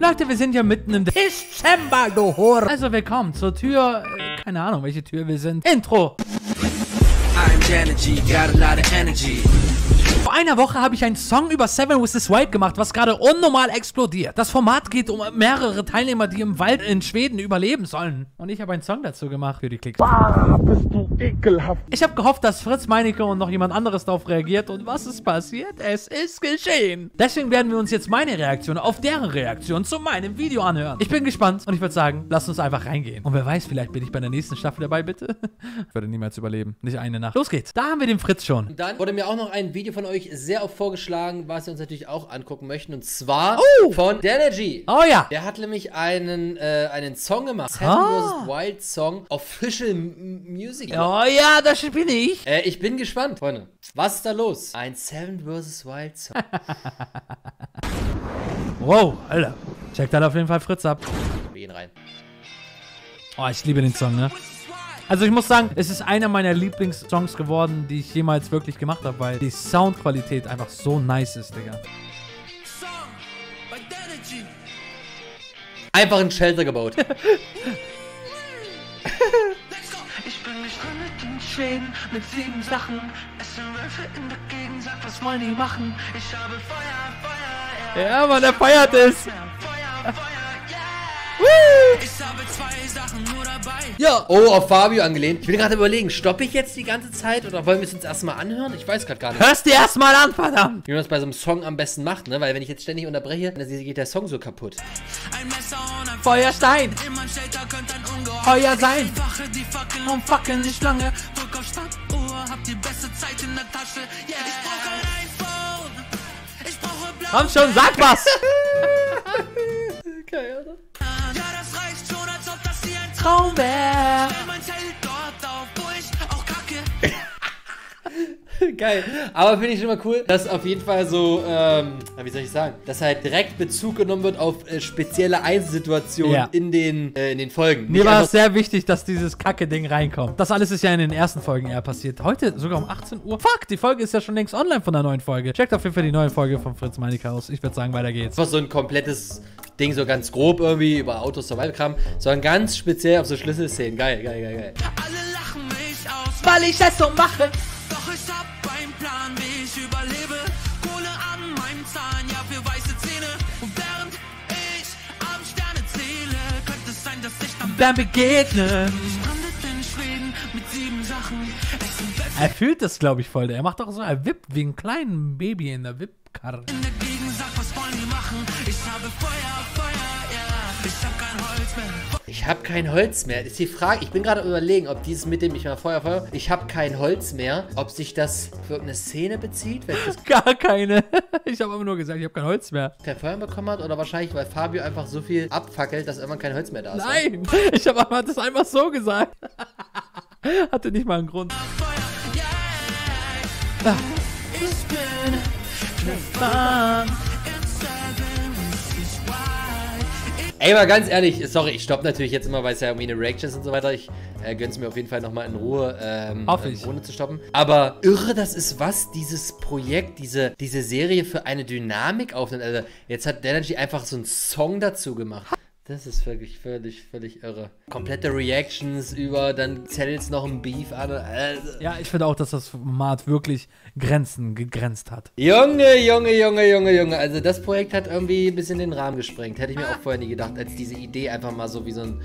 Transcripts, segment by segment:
Leute, wir sind ja mitten im Dezember, du Hure. Also willkommen zur Tür, keine Ahnung, welche Tür wir sind. Intro. I'm Danergy, got a lot of energy. Vor einer Woche habe ich einen Song über 7 vs. Wild gemacht, was gerade unnormal explodiert. Das Format geht um mehrere Teilnehmer, die im Wald in Schweden überleben sollen. Und ich habe einen Song dazu gemacht für die Klicks. Bah, bist du ekelhaft. Ich habe gehofft, dass Fritz Meinecke und noch jemand anderes darauf reagiert. Und was ist passiert? Es ist geschehen. Deswegen werden wir uns jetzt meine Reaktion auf deren Reaktion zu meinem Video anhören. Ich bin gespannt und ich würde sagen, lasst uns einfach reingehen. Und wer weiß, vielleicht bin ich bei der nächsten Staffel dabei, bitte. Ich würde niemals überleben. Nicht eine Nacht. Los geht's. Da haben wir den Fritz schon. Und dann wurde mir auch noch ein Video von euch sehr oft vorgeschlagen, was wir uns natürlich auch angucken möchten, und zwar von Danergy. Oh ja. Der hat nämlich einen Song gemacht. 7 vs. Wild Song Official Music. Oh ja, das bin ich. Ich bin gespannt, Freunde. Was ist da los? Ein 7 vs. Wild Song. Wow, Alter. Checkt dann auf jeden Fall Fritz ab. Wir gehen rein. Oh, ich liebe den Song, ne? Also ich muss sagen, es ist einer meiner Lieblingssongs geworden, die ich jemals wirklich gemacht habe, weil die Soundqualität einfach so nice ist, Digga. Einfach ein Shelter gebaut. Ich bin nicht drin mit den Schweden, mit 7 Sachen. Es sind Wölfe in der Gegend, sag, was wollen die machen? Ich habe Feuer, Feuer, ja. Ja, Mann, er feiert es. Feuer, Feuer, yeah. Ich habe 2 Sachen nur dabei. Ja, oh, auf Fabio angelehnt. Ich bin gerade überlegen, stoppe ich jetzt die ganze Zeit oder wollen wir es uns erstmal anhören? Ich weiß gerade gar nicht. Hörst dir erstmal an, verdammt! Wie man das bei so einem Song am besten macht, ne? Weil wenn ich jetzt ständig unterbreche, dann geht der Song so kaputt. Ein Messer und ein Feuerstein. Immer ein Shelter könnte ein Ungeheuer sein. Die fucken und fucken nicht lange. Drück auf Stadtuhr, hab die beste Zeit in der Tasche. Yeah. Ich brauche ein iPhone. Ich brauche Blau. Komm schon, sag was! Okay, oder? Ja, das reicht schon, als ob das hier ein Traum wäre. Stell mein Zelt dort auf, wo ich auch kacke. Geil. Aber finde ich immer cool, dass auf jeden Fall so, wie soll ich sagen, dass halt direkt Bezug genommen wird auf spezielle Einzelsituationen, ja, in den Folgen. Mir war es sehr wichtig, dass dieses Kacke-Ding reinkommt. Das alles ist ja in den ersten Folgen eher passiert. Heute sogar um 18 Uhr. Fuck, die Folge ist ja schon längst online von der neuen Folge. Checkt auf jeden Fall die neue Folge von Fritz Meinecke aus. Ich würde sagen, weiter geht's. Das war so ein komplettes Ding, so ganz grob irgendwie über Autos, Survival-Kram, sondern ganz speziell auf so Schlüsselszenen. Geil, geil, geil, geil. Alle lachen mich aus, weil ich das so mache. Doch ich hab einen Plan, wie ich überlebe. Kohle an meinem Zahn, ja, für weiße Zähne. Und während ich am Sterne zähle, könnte es sein, dass ich dann begegne. Er fühlt das, glaube ich, voll. Er macht doch so, er wippt wie ein kleines Baby in der Wippkarre. In der Gegend sagt, was wollen die machen? Ich habe Feuer, Feuer, ja. Ich hab kein Holz mehr. Ich hab kein Holz mehr. Das ist die Frage. Ich bin gerade überlegen, ob dieses mit dem, ich mache Feuer, Feuer, ich hab kein Holz mehr, ob sich das für irgendeine Szene bezieht. Wenn das gar keine. Ich habe aber nur gesagt, ich hab kein Holz mehr. Kein Feuer bekommen hat, oder wahrscheinlich, weil Fabio einfach so viel abfackelt, dass irgendwann kein Holz mehr da ist. Nein, oder? Ich habe das einfach so gesagt. Hatte nicht mal einen Grund. Ah. Ich bin gefahren. Ey, mal ganz ehrlich, sorry, ich stopp natürlich jetzt immer, weil es ja irgendwie eine Reactions und so weiter. Ich gönn's mir auf jeden Fall nochmal in Ruhe, ohne zu stoppen. Aber irre, das ist, was dieses Projekt, diese Serie für eine Dynamik aufnimmt. Also, jetzt hat Danergy einfach so einen Song dazu gemacht. Das ist wirklich völlig irre. Komplette Reactions über, dann zählt's noch ein Beef an. Ja, ich finde auch, dass das Format wirklich Grenzen gegrenzt hat. Junge. Also das Projekt hat irgendwie ein bisschen den Rahmen gesprengt. Hätte ich mir auch vorher nie gedacht, als diese Idee einfach mal so wie so ein...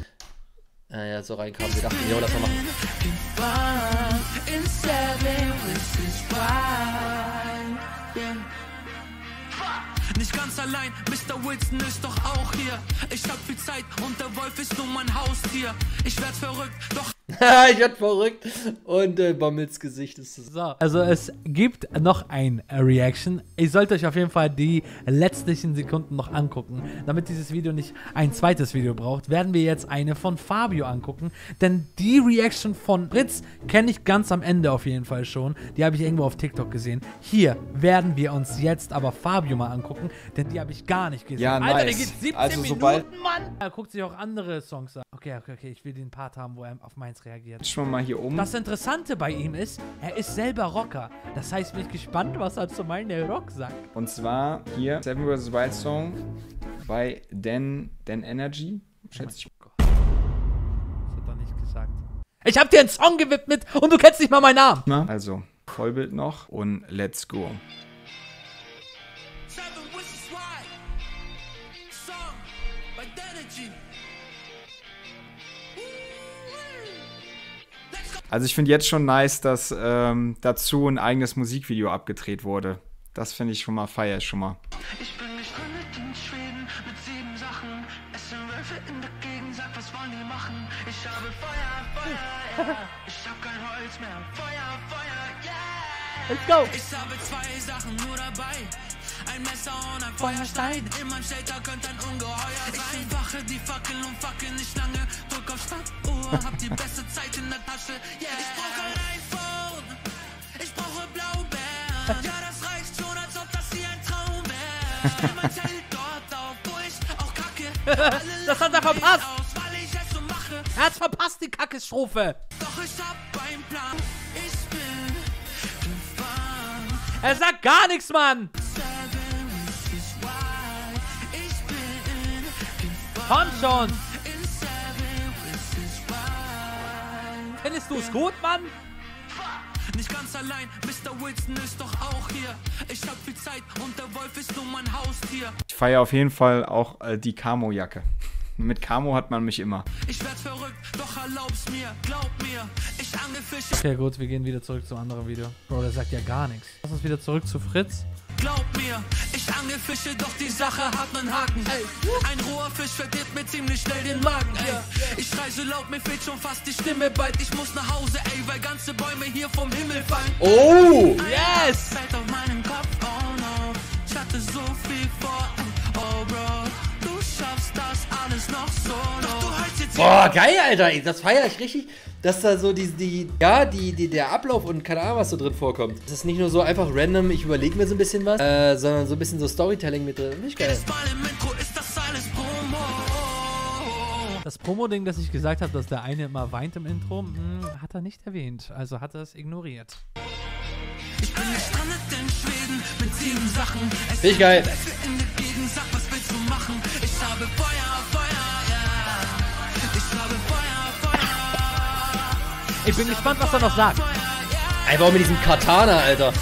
Naja, so reinkam. Wir dachten, jo, lass mal machen. Nicht ganz allein, Mr. Wilson ist doch auch hier. Ich hab viel Zeit und der Wolf ist nur mein Haustier. Ich werd verrückt, doch... Ich werd verrückt und Bommels Gesicht ist so. Also es gibt noch ein Reaction. Ich sollte euch auf jeden Fall die letztlichen Sekunden noch angucken. Damit dieses Video nicht ein zweites Video braucht, werden wir jetzt eine von Fabio angucken. Denn die Reaction von Fritz kenne ich ganz am Ende auf jeden Fall schon. Die habe ich irgendwo auf TikTok gesehen. Hier werden wir uns jetzt aber Fabio mal angucken, denn die habe ich gar nicht gesehen. Ja, nice. Alter, der geht 17 Minuten, Mann! Er guckt sich auch andere Songs an. Okay, ich will den Part haben, wo er auf meinen reagiert. Schon mal hier oben. Das Interessante bei ihm ist, er ist selber Rocker. Das heißt, bin ich gespannt, was er zu meinem Rock sagt. Und zwar hier, 7 vs. Wild Song bei Danergy, schätze ich. Oh Gott. Das hat doch nicht gesagt. Ich hab dir einen Song gewidmet und du kennst nicht mal meinen Namen. Na, also, Vollbild noch und let's go. 7 vs. Wild. Song by Danergy. Also ich finde jetzt schon nice, dass dazu ein eigenes Musikvideo abgedreht wurde. Das finde ich schon mal, feier ich schon mal. Ich bin gestrandet in Schweden mit 7 Sachen. Es sind Wölfe in der Gegend, sag, was wollen die machen? Ich habe Feuer, yeah. Ich hab kein Holz mehr. Feuer, yeah. Let's go. Ich habe 2 Sachen nur dabei. Ein Messer und ein Feuerstein. In meinem Shelter könnte ein Ungeheuer sein. Ich wache die Fackel und fackel nicht lange. Drück auf Stadtuhr, hab die beste Zeit in der Tasche. Yeah. Ich brauche ein iPhone. Ich brauche Blaubeeren. Ja, das reicht schon, als ob das hier ein Traum wäre. Man zählt dort auf, wo ich auch kacke. Das hat er verpasst. Er hat's verpasst, die Kacke-Strophe. Doch ich hab einen Plan. Ich bin gefahren. Er sagt gar nichts, Mann. Komm schon! Findest du es gut, Mann? Nicht ganz allein, Mr. Wilson ist doch auch hier. Ich hab viel Zeit und der Wolf ist nur mein Haustier. Ich feiere auf jeden Fall auch die Camo-Jacke. Mit Camo hat man mich immer. Ich werd verrückt, doch erlaub's mir, glaub mir. Ich angefischt. Okay, gut, wir gehen wieder zurück zum anderen Video. Bro, der sagt ja gar nichts. Lass uns wieder zurück zu Fritz. Glaub mir, ich angle Fische, doch die Sache hat einen Haken. Ey. Ein roher Fisch verdirbt mir ziemlich schnell den Magen. Ey. Ich reise laut, mir fehlt schon fast die Stimme bald. Ich muss nach Hause, ey, weil ganze Bäume hier vom Himmel fallen. Oh, yes! Zeit auf meinem Kopf, oh no. Ich hatte so viel vor, oh bro. Du schaffst das alles noch so. Boah, geil, Alter, das feiere ich richtig. Dass da so der Ablauf und keine Ahnung, was so drin vorkommt. Das ist nicht nur so einfach random, ich überlege mir so ein bisschen was, sondern so ein bisschen so Storytelling mit drin. Finde ich geil. Das Promo-Ding, das ich gesagt habe, dass der eine immer weint im Intro, hat er nicht erwähnt. Also hat er es ignoriert. Ich bin gestrandet in Schweden mit 7 Sachen. Finde ich geil. Was willst du machen? Ich habe Ich bin gespannt, was er noch sagt. Einfach mit diesem Katana, Alter.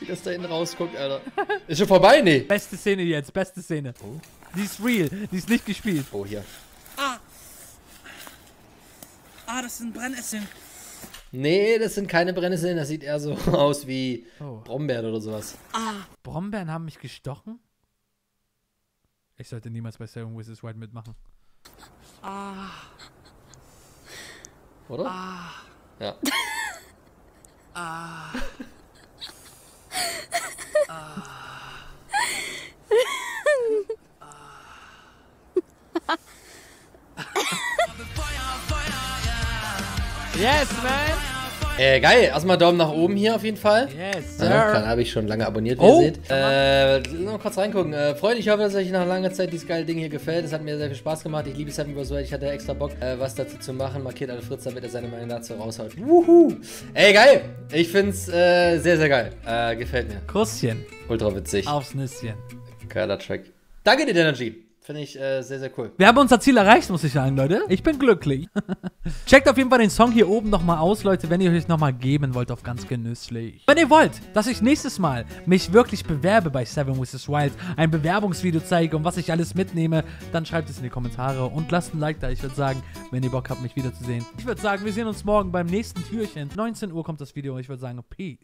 Wie das da hinten rausguckt, Alter. Ist schon vorbei, nee. Beste Szene jetzt, beste Szene. Oh. Die ist real, die ist nicht gespielt. Oh, hier. Das sind Brennnesseln. Nee, das sind keine Brennnesseln, das sieht eher so aus wie Brombeeren oder sowas. Brombeeren haben mich gestochen? Ich sollte niemals bei 7 vs. Wild mitmachen. Oder? Ja. Yes, man! Geil. Erstmal Daumen nach oben hier auf jeden Fall. Yes, sir. Ja, dann habe ich schon lange abonniert, wie ihr seht. Noch kurz reingucken. Freunde, ich hoffe, dass euch nach langer Zeit dieses geile Ding hier gefällt. Es hat mir sehr viel Spaß gemacht. Ich liebe 7 vs. Wild. Ich hatte extra Bock, was dazu zu machen. Markiert alle Fritz, damit er seine Meinung dazu raushaut. Wuhu! Ey, geil! Ich find's sehr, sehr geil. Gefällt mir. Kusschen. Ultra witzig. Aufs Nüsschen. Geiler Track. Danke dir, Danergy. Finde ich sehr, sehr cool. Wir haben unser Ziel erreicht, muss ich sagen, Leute. Ich bin glücklich. Checkt auf jeden Fall den Song hier oben nochmal aus, Leute, wenn ihr euch nochmal geben wollt auf ganz genüsslich. Wenn ihr wollt, dass ich nächstes Mal mich wirklich bewerbe bei 7 vs. Wild, ein Bewerbungsvideo zeige und was ich alles mitnehme, dann schreibt es in die Kommentare und lasst ein Like da. Ich würde sagen, wenn ihr Bock habt, mich wiederzusehen. Ich würde sagen, wir sehen uns morgen beim nächsten Türchen. 19 Uhr kommt das Video und ich würde sagen, peace.